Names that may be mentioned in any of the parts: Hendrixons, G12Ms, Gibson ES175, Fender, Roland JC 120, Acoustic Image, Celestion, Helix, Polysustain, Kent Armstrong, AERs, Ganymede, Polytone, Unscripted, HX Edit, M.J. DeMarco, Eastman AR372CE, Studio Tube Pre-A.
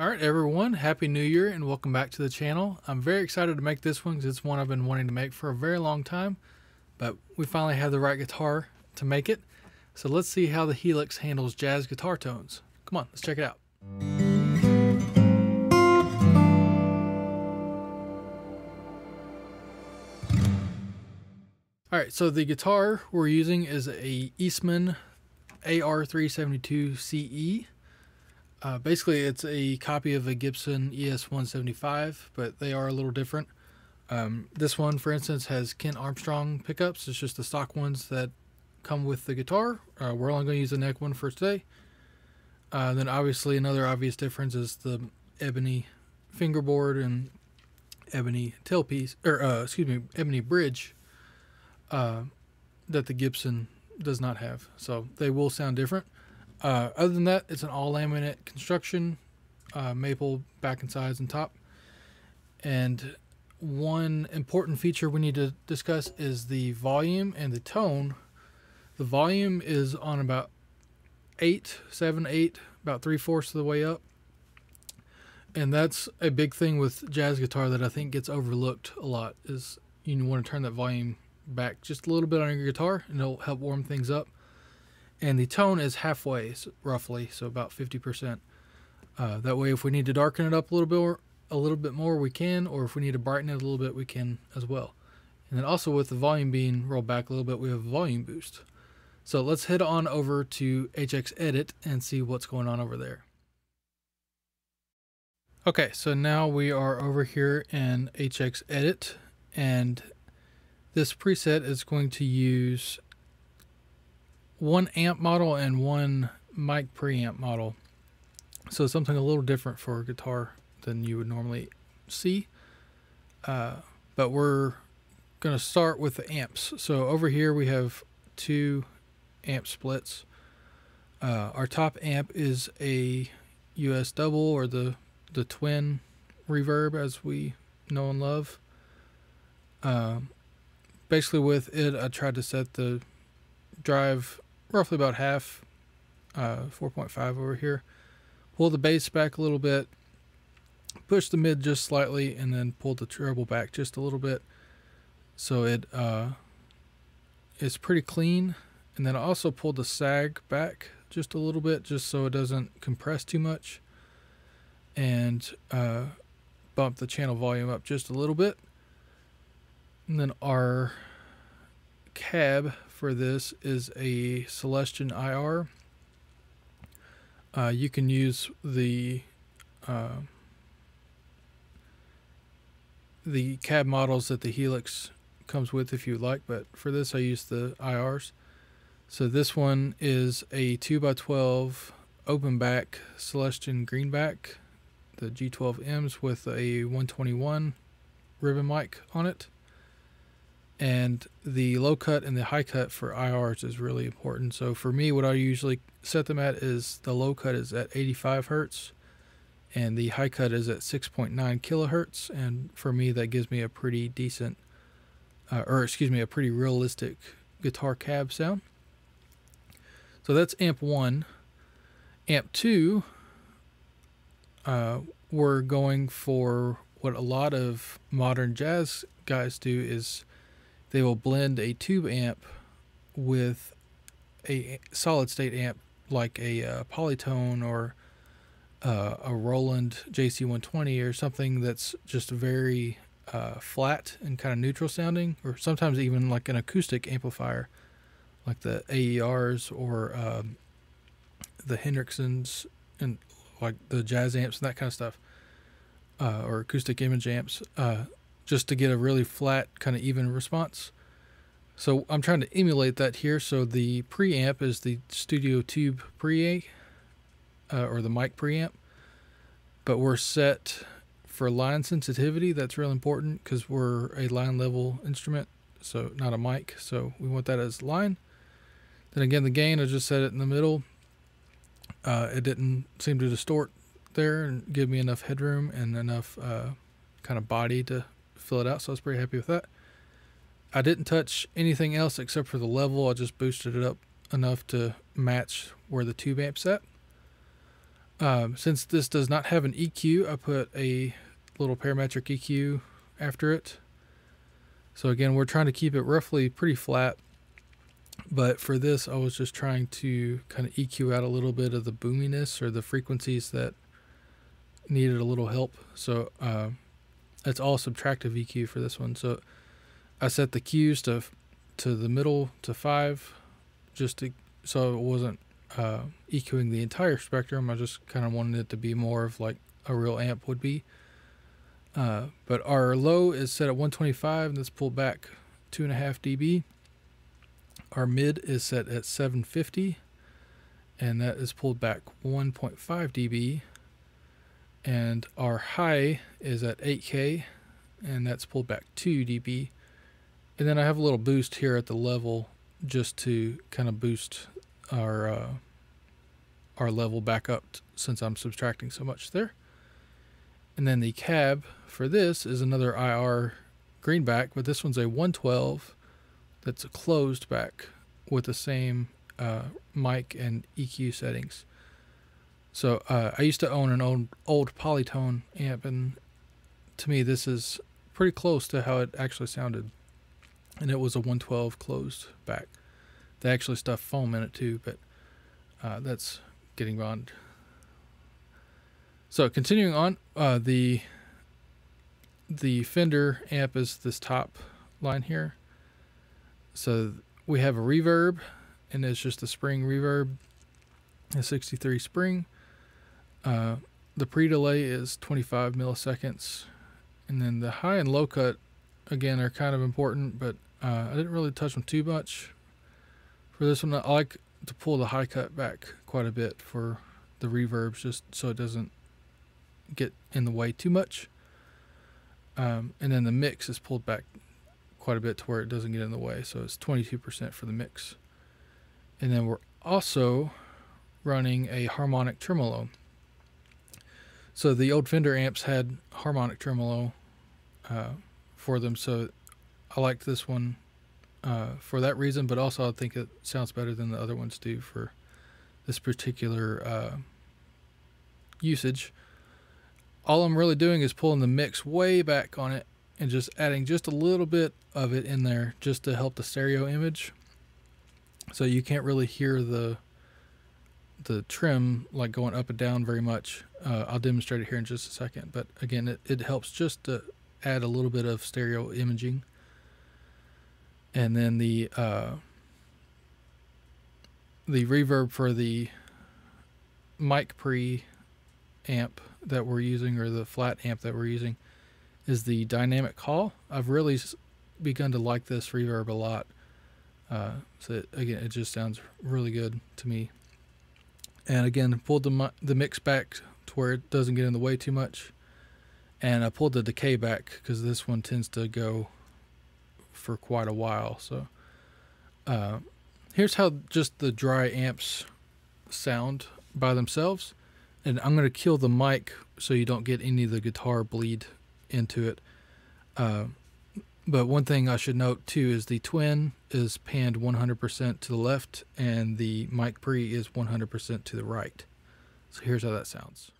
Alright everyone, Happy New Year and welcome back to the channel. I'm very excited to make this one because it's one I've been wanting to make for a very long time, but we finally have the right guitar to make it. So let's see how the Helix handles jazz guitar tones. Come on, let's check it out. Alright, so the guitar we're using is a Eastman AR372CE. Basically, it's a copy of a Gibson ES175, but they are a little different. This one, for instance, has Kent Armstrong pickups. It's just the stock ones that come with the guitar. We're only going to use the neck one for today. Then, obviously, another obvious difference is the ebony fingerboard and ebony tailpiece, or ebony bridge that the Gibson does not have. So they will sound different. Other than that, it's an all laminate construction, maple back and sides and top. And one important feature we need to discuss is the volume and the tone. The volume is on about about 3/4 of the way up. And that's a big thing with jazz guitar that I think gets overlooked a lot, is you want to turn that volume back just a little bit on your guitar and it'll help warm things up. And the tone is halfway, roughly, so about 50%. That way, if we need to darken it up a little bit more, we can, or if we need to brighten it a little bit, we can as well. And then also with the volume being rolled back a little bit, we have a volume boost. So let's head on over to HX Edit and see what's going on over there. Okay, so now we are over here in HX Edit, and this preset is going to use one amp model and one mic preamp model. So something a little different for a guitar than you would normally see. But we're going to start with the amps. So over here we have two amp splits. Our top amp is a US double, or the twin reverb as we know and love. Basically with it I tried to set the drive roughly about half, 4.5 over here, pull the bass back a little bit, push the mid just slightly, and then pull the treble back just a little bit, so it is pretty clean. And then I also pulled the sag back just a little bit, just so it doesn't compress too much, and bump the channel volume up just a little bit. And then our cab for this is a Celestion IR. You can use the cab models that the Helix comes with if you like, but for this I use the IRs. So this one is a 2x12 open back Celestion greenback, the G12Ms with a 121 ribbon mic on it. And the low cut and the high cut for IRs is really important. So for me, what I usually set them at is the low cut is at 85 Hertz and the high cut is at 6.9 kilohertz. And for me, that gives me a pretty decent, a pretty realistic guitar cab sound. So that's amp one. Amp two, we're going for what a lot of modern jazz guys do, is they will blend a tube amp with a solid state amp like a Polytone or a Roland JC 120 or something that's just very flat and kind of neutral sounding, or sometimes even like an acoustic amplifier like the AERs or the Hendrixons and like the jazz amps and that kind of stuff, or acoustic image amps. Just to get a really flat, kind of even response. So I'm trying to emulate that here. So the preamp is the Studio Tube Pre-A, or the mic preamp, but we're set for line sensitivity. That's real important because we're a line level instrument, so not a mic. So we want that as line. Then again, the gain, I just set it in the middle. It didn't seem to distort there and give me enough headroom and enough kind of body to fill it out, so I was pretty happy with that. I didn't touch anything else except for the level. I just boosted it up enough to match where the tube amp's at. Since this does not have an EQ, I put a little parametric EQ after it. So again, we're trying to keep it roughly pretty flat, but for this I was just trying to kind of EQ out a little bit of the boominess or the frequencies that needed a little help. So that's all subtractive EQ for this one. So I set the Qs to the middle to 5, just to, so it wasn't EQing the entire spectrum. I just kind of wanted it to be more of like a real amp would be. But our low is set at 125, and that's pulled back 2.5 dB. Our mid is set at 750, and that is pulled back 1.5 dB. And our high is at 8K, and that's pulled back 2 dB. And then I have a little boost here at the level just to kind of boost our level back up since I'm subtracting so much there. And then the cab for this is another IR greenback, but this one's a 112 that's a closed back with the same mic and EQ settings. So I used to own an old Polytone amp, and to me this is pretty close to how it actually sounded. And it was a 112 closed back. They actually stuffed foam in it too, but that's getting beyond. So continuing on, the Fender amp is this top line here. So we have a reverb, and it's just a spring reverb, a 63 spring. The pre-delay is 25 milliseconds. And then the high and low cut, again, are kind of important, but I didn't really touch them too much. For this one, I like to pull the high cut back quite a bit for the reverbs, just so it doesn't get in the way too much. And then the mix is pulled back quite a bit to where it doesn't get in the way. So it's 22% for the mix. And then we're also running a harmonic tremolo. So the old Fender amps had harmonic tremolo for them. So I liked this one for that reason, but also I think it sounds better than the other ones do for this particular usage. All I'm really doing is pulling the mix way back on it and just adding just a little bit of it in there just to help the stereo image. So you can't really hear the trim like going up and down very much. I'll demonstrate it here in just a second, but again, it helps just to add a little bit of stereo imaging. And then the reverb for the mic pre amp that we're using, or the flat amp that we're using, is the dynamic hall. I've really begun to like this reverb a lot. So again, it just sounds really good to me. And again, pulled the mix back to where it doesn't get in the way too much. And I pulled the decay back because this one tends to go for quite a while. So here's how just the dry amps sound by themselves. And I'm going to kill the mic so you don't get any of the guitar bleed into it. But one thing I should note too is the twin is panned 100% to the left, and the mic pre is 100% to the right. So here's how that sounds.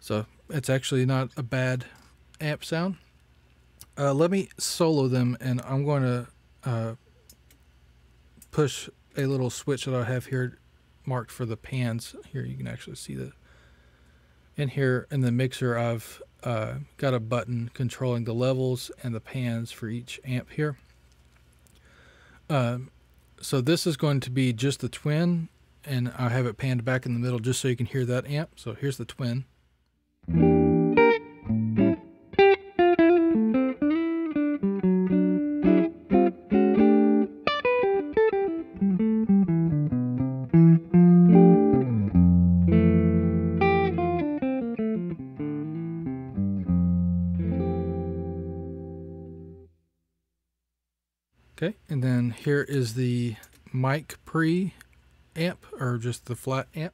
So it's actually not a bad amp sound. Let me solo them, and I'm going to push a little switch that I have here marked for the pans. Here you can actually see that. In here in the mixer, I've got a button controlling the levels and the pans for each amp here. So this is going to be just the twin, and I have it panned back in the middle just so you can hear that amp. So here's the twin. Okay, and then here is the mic pre-amp, or just the flat amp.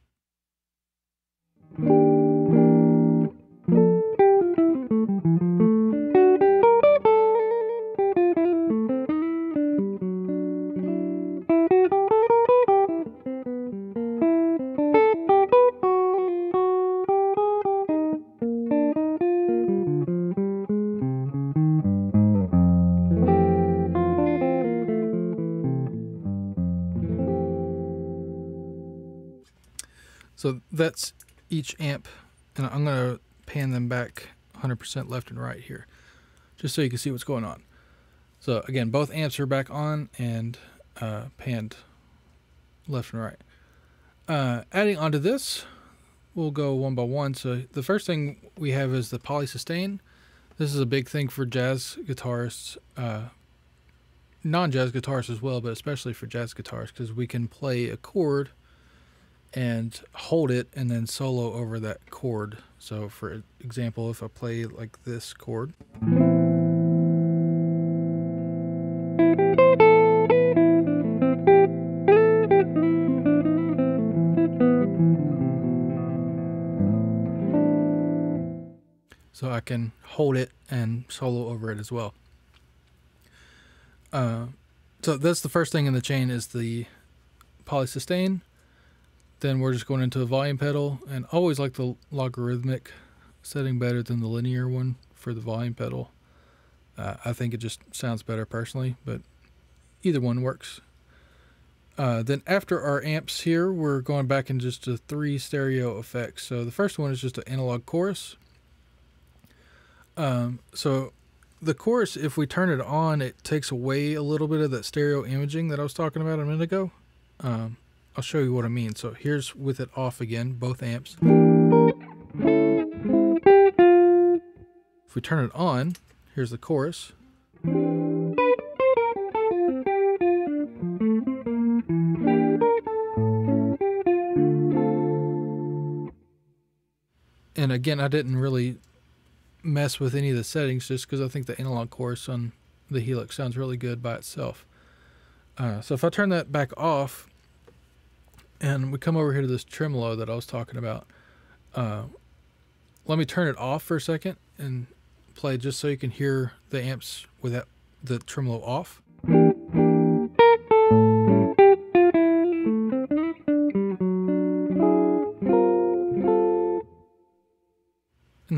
So that's each amp, and I'm going to pan them back 100% left and right here, just so you can see what's going on. So again, both amps are back on and panned left and right. Adding onto this, we'll go one by one. So the first thing we have is the polysustain. This is a big thing for jazz guitarists, non-jazz guitarists as well, but especially for jazz guitarists, because we can play a chord and hold it and then solo over that chord. So for example, if I play like this chord, so I can hold it and solo over it as well. So that's the first thing in the chain, is the polysustain. Then we're just going into the volume pedal, and I always like the logarithmic setting better than the linear one for the volume pedal. I think it just sounds better personally, but either one works. Then after our amps here, we're going back into just the three stereo effects. So the first one is just an analog chorus. So the chorus, if we turn it on, it takes away a little bit of that stereo imaging that I was talking about a minute ago. I'll show you what I mean. So here's with it off again, both amps. If we turn it on, here's the chorus. And again, I didn't really mess with any of the settings just because I think the analog chorus on the Helix sounds really good by itself. So if I turn that back off, and we come over here to this tremolo that I was talking about. Let me turn it off for a second and play just so you can hear the amps with that, the tremolo off. And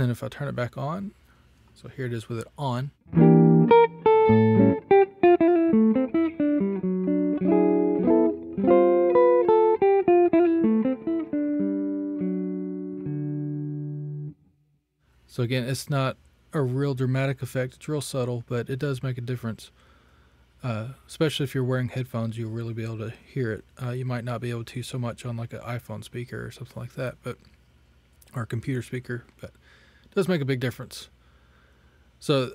then if I turn it back on, so here it is with it on. So again, it's not a real dramatic effect, it's real subtle, but it does make a difference. Especially if you're wearing headphones, you'll really be able to hear it. You might not be able to so much on like an iPhone speaker or something like that, but, or a computer speaker, but it does make a big difference. So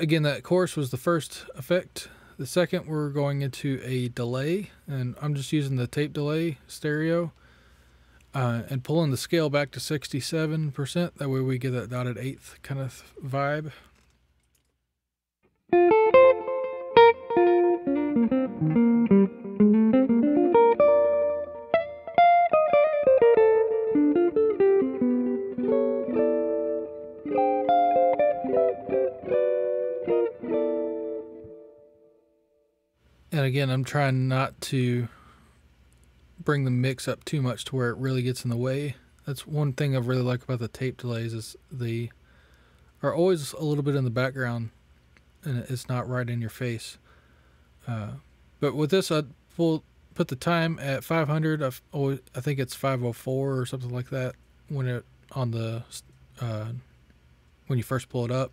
again, that chorus was the first effect. The second, we're going into a delay, and I'm just using the tape delay stereo. And pulling the scale back to 67%, that way we get that dotted eighth kind of vibe. And again, I'm trying not to bring the mix up too much to where it really gets in the way. That's one thing I really like about the tape delays, is they are always a little bit in the background and it's not right in your face. But with this, I will put the time at 500. I think it's 504 or something like that when it on the when you first pull it up.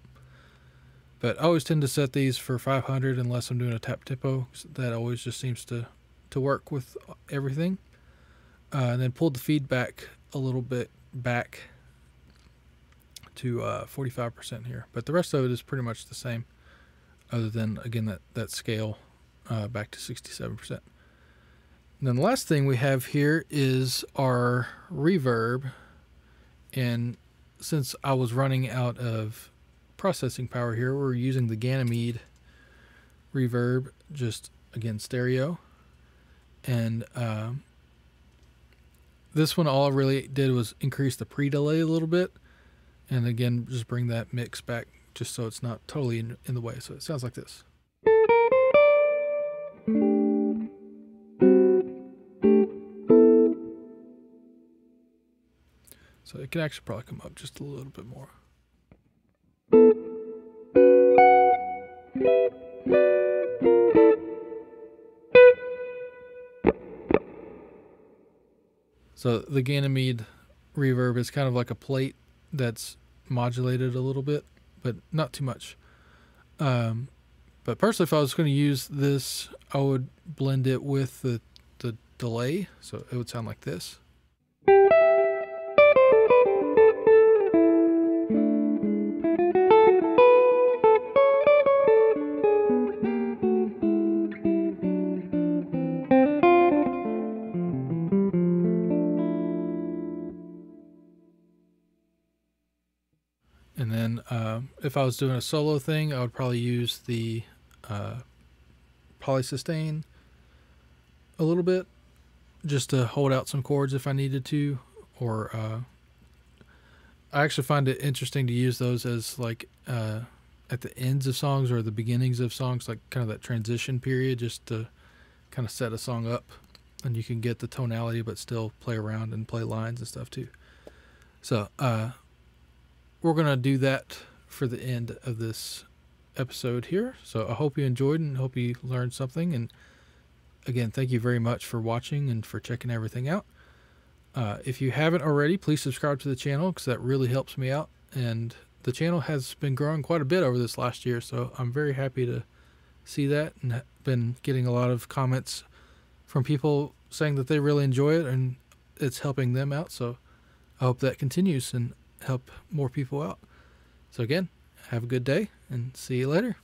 But I always tend to set these for 500 unless I'm doing a tap tempo. That always just seems to work with everything. And then pulled the feedback a little bit back to 45% here, but the rest of it is pretty much the same, other than again that scale back to 67%. And then the last thing we have here is our reverb, and since I was running out of processing power here, we're using the Ganymede reverb, just again stereo. And this one, all I really did was increase the pre-delay a little bit, and again just bring that mix back just so it's not totally in the way, so it sounds like this. So it can actually probably come up just a little bit more. So the Ganymede reverb is kind of like a plate that's modulated a little bit, but not too much. But personally, if I was going to use this, I would blend it with the delay, so it would sound like this. And then if I was doing a solo thing, I would probably use the polysustain a little bit, just to hold out some chords if I needed to. Or I actually find it interesting to use those as like at the ends of songs or the beginnings of songs, like kind of that transition period, just to kind of set a song up, and you can get the tonality but still play around and play lines and stuff too. So we're going to do that for the end of this episode here. So I hope you enjoyed and hope you learned something. And again, thank you very much for watching and for checking everything out. If you haven't already, please subscribe to the channel, because that really helps me out. And the channel has been growing quite a bit over this last year, so I'm very happy to see that, and I've been getting a lot of comments from people saying that they really enjoy it and it's helping them out. So I hope that continues and help more people out. So again, have a good day and see you later.